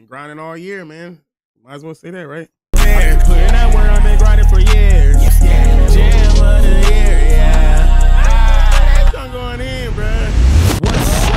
Been grinding all year, man. Might as well say that, right? Man, put in that work, I've been grinding for years. Jam of the year, yeah. Ah, that's not going in, bruh. What's up,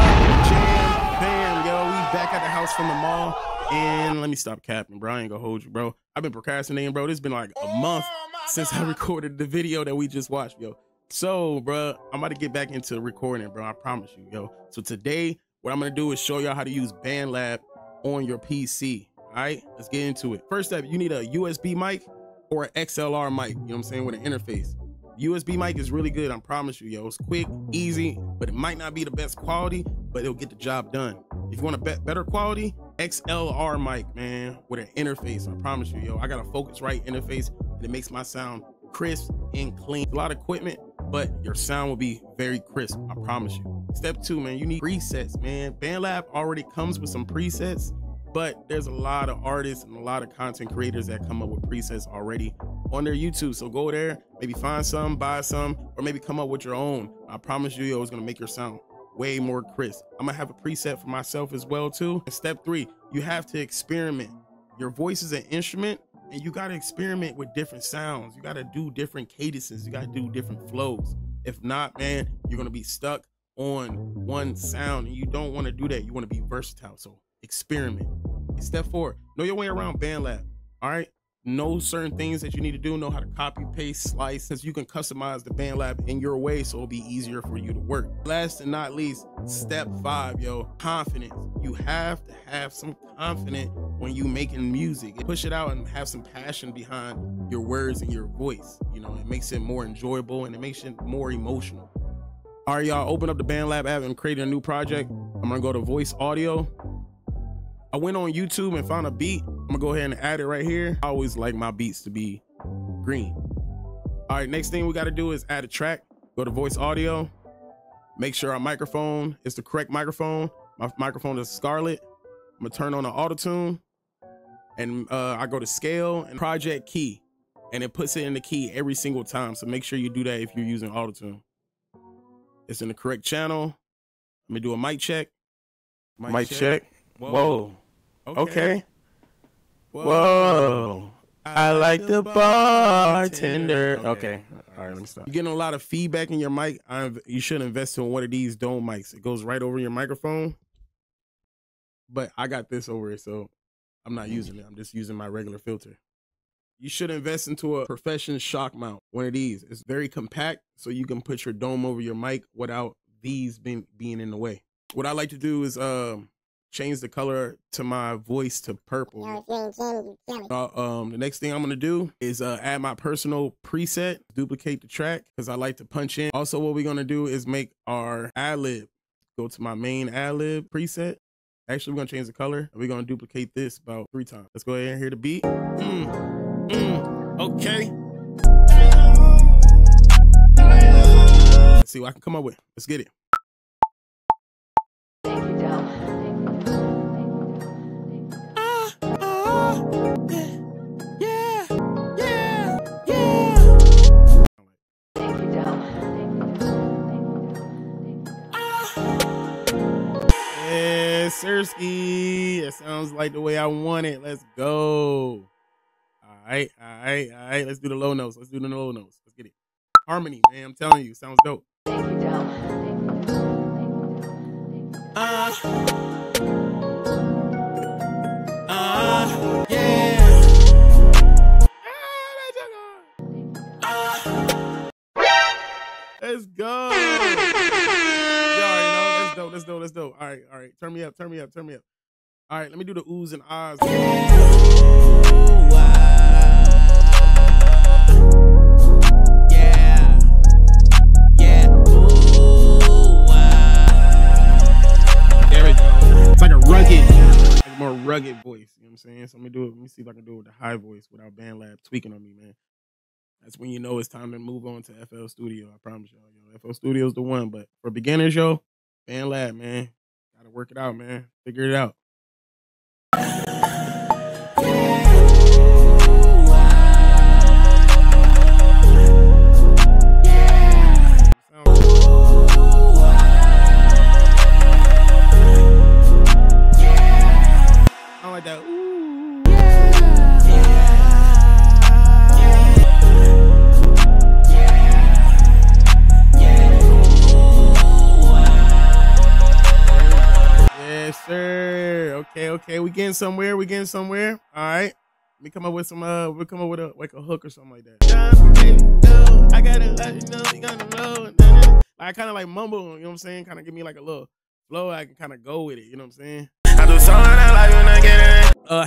Jam Bam, yo? We back at the house from the mall. And let me stop capping, bro. I ain't gonna hold you, bro. I've been procrastinating, bro. It's been like a month since I recorded the video that we just watched, yo. So, bro, I'm about to get back into recording, bro. I promise you, yo. So today, what I'm gonna do is show y'all how to use BandLab on your PC. All right, let's get into it. First step, you need a USB mic or an XLR mic, you know what I'm saying, with an interface. USB mic is really good, I promise you, yo. It's quick, easy, but it might not be the best quality, but it'll get the job done. If you want a better quality, XLR mic, man, with an interface, I promise you, yo. I got a Focusrite interface, and it makes my sound crisp and clean. A lot of equipment, but your sound will be very crisp, I promise you. Step two, man, you need presets, man. BandLab already comes with some presets, but there's a lot of artists and a lot of content creators that come up with presets already on their YouTube. So go there, maybe find some, buy some, or maybe come up with your own. I promise you, yo, it's gonna make your sound way more crisp. I'm gonna have a preset for myself as well too. And step three, you have to experiment. Your voice is an instrument, and you gotta experiment with different sounds. You gotta do different cadences. You gotta do different flows. If not, man, you're gonna be stuck on one sound, and you don't wanna do that. You wanna be versatile, so experiment. And step four, know your way around BandLab, all right? Know certain things that you need to do, know how to copy, paste, slice, since you can customize the BandLab in your way, so it'll be easier for you to work. Last and not least, step five, yo, confidence. You have to have some confidence when you making music. Push it out and have some passion behind your words and your voice. You know, it makes it more enjoyable and it makes it more emotional. All right, y'all, open up the BandLab app and create a new project. I'm gonna go to voice audio. I went on YouTube and found a beat. I'm gonna go ahead and add it right here. I always like my beats to be green. All right, next thing we gotta do is add a track. Go to voice audio. Make sure our microphone is the correct microphone. My microphone is Scarlett. I'm gonna turn on the auto tune, and I go to scale and project key, and it puts it in the key every single time. So make sure you do that if you're using auto tune. It's in the correct channel. Let me do a mic check. Mic check. Whoa. Okay. Whoa. I like the bartender. Okay. All right, let me stop. You're getting a lot of feedback in your mic. You should invest in one of these dome mics. It goes right over your microphone. But I got this over it, so I'm not using it. I'm just using my regular filter. You should invest into a professional shock mount. One of these. It's very compact, so you can put your dome over your mic without these being in the way. What I like to do is change the color to my voice to purple. The next thing I'm gonna do is add my personal preset, duplicate the track, because I like to punch in. Also, what we're gonna do is make our ad-lib. Go to my main ad-lib preset. Actually, we're gonna change the color, and we're gonna duplicate this about 3 times. Let's go ahead and hear the beat. Okay. Let's see what I can come up with. Let's get it. Sersky, that sounds like the way I want it. Let's go. All right. Let's do the low notes. Let's get it. Harmony, man. I'm telling you, sounds dope. Let's go. Let's go. All right. Turn me up. All right, let me do the oohs and ahs. Yeah. Ooh, wow. There we go. It's like a rugged, like a more rugged voice. You know what I'm saying? So let me do it. Let me see if I can do it with a high voice without BandLab tweaking on me, man. That's when you know it's time to move on to FL Studio. I promise y'all. Yo, FL Studio is the one. But for beginners, yo, BandLab, man. Gotta work it out, man. Figure it out. Sound like that that. Ooh. Yeah. Yeah. Yes, sir. Okay. We getting somewhere. All right. We come up with some like a hook or something like that. I gotta let you know you gotta know. I kinda like mumble, you know what I'm saying? Kinda give me like a little flow, I can kinda go with it, you know what I'm saying?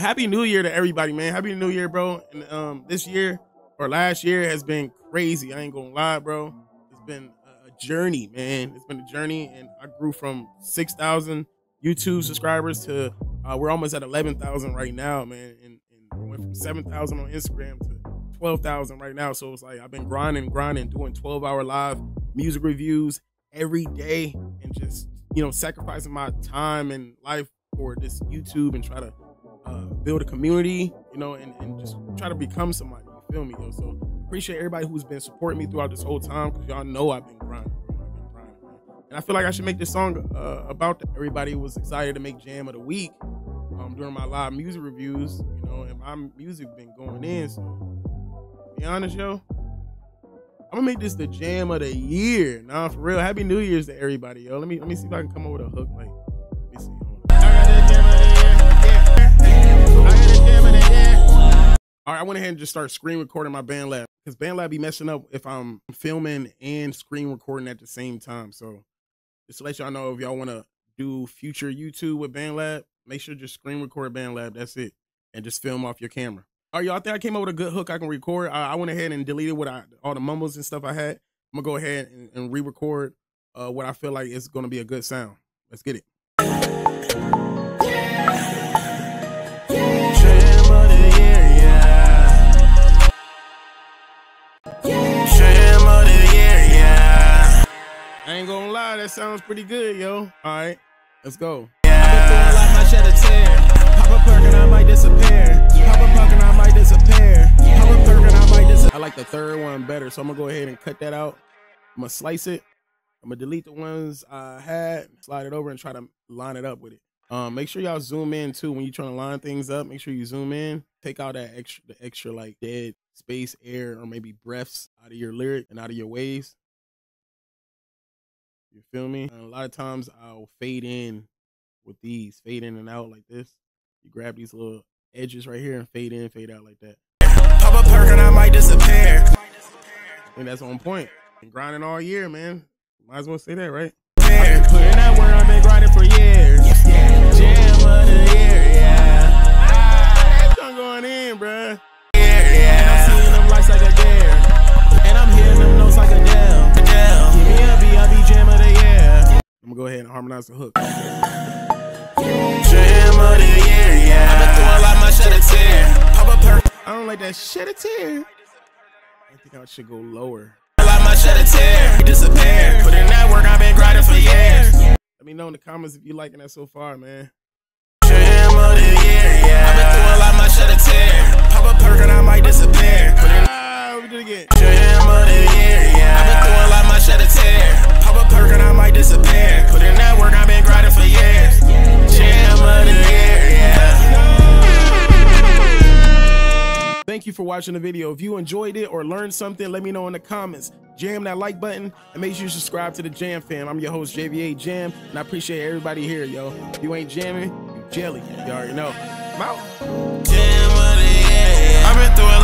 Happy New Year to everybody, man. Happy New Year, bro. And this year or last year has been crazy. I ain't gonna lie, bro. It's been a journey, man. It's been a journey, and I grew from 6,000 YouTube subscribers to we're almost at 11,000 right now, man. And I went from 7,000 on Instagram to 12,000 right now. So it's like I've been grinding, doing 12-hour live music reviews every day and just, you know, sacrificing my time and life for this YouTube and try to build a community, you know, and just try to become somebody, you feel me, yo? So appreciate everybody who's been supporting me throughout this whole time, because y'all know I've been grinding. And I feel like I should make this song about that. Everybody was excited to make Jam of the Week during my live music reviews, you know, and my music been going in. So to be honest, yo, I'm gonna make this the jam of the year. Nah, for real. Happy New Year's to everybody, yo. Let me see if I can come up with a hook. Like, let me see. All right, I went ahead and just started screen recording my BandLab, because BandLab be messing up if I'm filming and screen recording at the same time. So just to let y'all know, if y'all wanna do future YouTube with BandLab, make sure just screen record BandLab. That's it. And just film off your camera. All right, y'all, I think I came up with a good hook I can record. I went ahead and deleted all the mumbles and stuff I had. I'm gonna go ahead and re-record what I feel like is gonna be a good sound. Let's get it. I ain't gonna lie, that sounds pretty good, yo. All right, let's go. I like the third one better, so I'm gonna go ahead and cut that out. I'm gonna slice it. I'm gonna delete the ones I had, slide it over, and try to line it up with it. Make sure y'all zoom in too when you're trying to line things up. Make sure you zoom in, take out that extra like dead space, air, or maybe breaths out of your lyric and out of your waves. You feel me? And a lot of times I'll fade in with these, fade in and out like this. You grab these little edges right here and fade in, fade out like that. Pop a perk and I might disappear. And that's on point. Been grinding all year, man. Might as well say that, right? I've been putting that where I've been grinding for years. Yeah. Jam of the year, yeah. Ah, that's going in, bruh. Yeah, yeah. And I'm seeing them lights like a dare. And I'm hearing them notes like a down. Give me a B, I'll be jam of the year. I'm gonna go ahead and harmonize the hook. Jam of the year, yeah. I've been throwing like my shed a tear. Pop a perk. I don't like that shed a tear. I think I should go lower. Like my shed a tear, disappear. Put in that work, I've been grinding for years. Let me know in the comments if you liking that so far, man. Jam of the year, yeah. I've been throwing like my shed a tear. Pop a perk and I might disappear. Put in we do it again. Jam of the year, yeah. I've been throwing like my shed a tear. Pop a perk and I might disappear. Put in that work, I've been grinding for years. Jam of the year, yeah. Thank you for watching the video. If you enjoyed it or learned something, let me know in the comments. Jam that like button and make sure you subscribe to the Jam Fam. I'm your host, JVA Jam, and I appreciate everybody here, yo. If you ain't jamming, you jelly. You already know. I'm out. Jam of the year. I've been through